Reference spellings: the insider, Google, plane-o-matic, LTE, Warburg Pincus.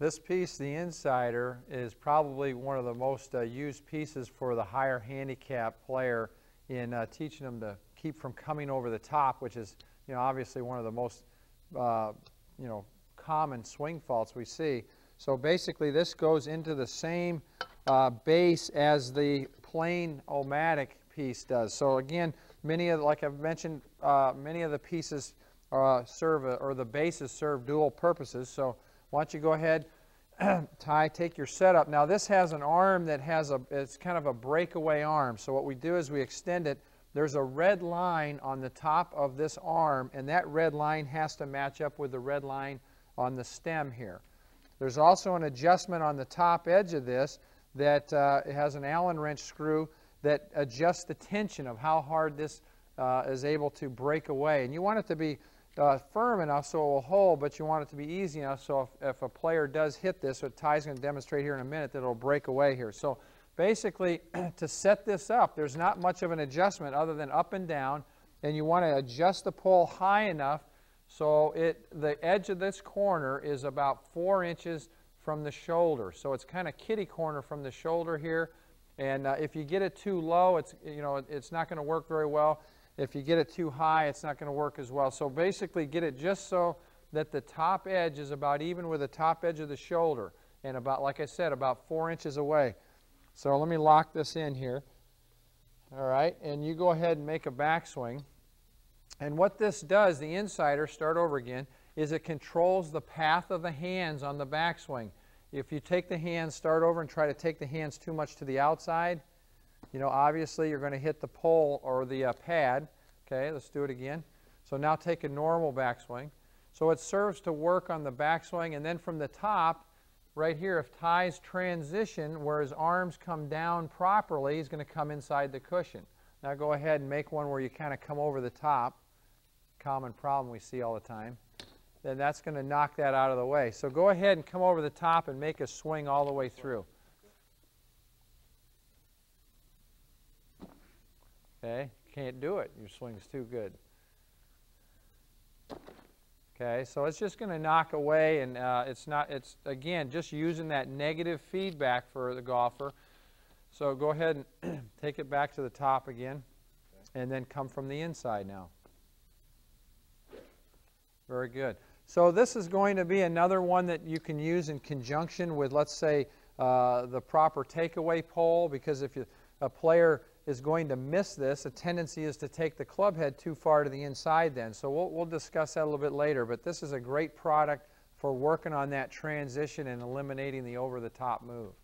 This piece, the Insider, is probably one of the most used pieces for the higher handicap player in teaching them to keep from coming over the top, which is, you know, obviously one of the most, you know, common swing faults we see. So basically, this goes into the same base as the plane-o-matic piece does. So again, many of, like I've mentioned, many of the pieces serve, or the bases serve dual purposes. So why don't you go ahead, Ty, take your setup. Now this has an arm that has a, it's kind of a breakaway arm. So what we do is we extend it. There's a red line on the top of this arm, and that red line has to match up with the red line on the stem here. There's also an adjustment on the top edge of this that it has an Allen wrench screw that adjusts the tension of how hard this is able to break away. And you want it to be firm enough so it will hold, but you want it to be easy enough so if a player does hit this, what Ty's going to demonstrate here in a minute, that it'll break away here. So basically, to set this up, there's not much of an adjustment other than up and down, and you want to adjust the pole high enough so it, the edge of this corner is about 4 inches from the shoulder. So it's kind of kitty corner from the shoulder here, and if you get it too low, it's, you know, it's not going to work very well. If you get it too high, it's not going to work as well. So basically, get it just so that the top edge is about even with the top edge of the shoulder, and about, like I said, about 4 inches away. So let me lock this in here. All right, and you go ahead and make a backswing. And what this does, the Insider, start over again, is it controls the path of the hands on the backswing. If you take the hands, start over and try to take the hands too much to the outside, you know, obviously you're going to hit the pole or the pad. Okay, let's do it again. So now take a normal backswing. So it serves to work on the backswing, and then from the top, right here, if Ty's transition where his arms come down properly, he's going to come inside the cushion. Now go ahead and make one where you kind of come over the top. Common problem we see all the time. Then that's going to knock that out of the way. So go ahead and come over the top and make a swing all the way through. Okay, can't do it. Your swing's too good. Okay, so it's just going to knock away, and it's not. It's again just using that negative feedback for the golfer. So go ahead and take it back to the top again, okay, and then come from the inside now. Very good. So this is going to be another one that you can use in conjunction with, let's say, the proper takeaway pole, because if a player is going to miss this, the tendency is to take the club head too far to the inside then. So we'll discuss that a little bit later, but this is a great product for working on that transition and eliminating the over-the-top move.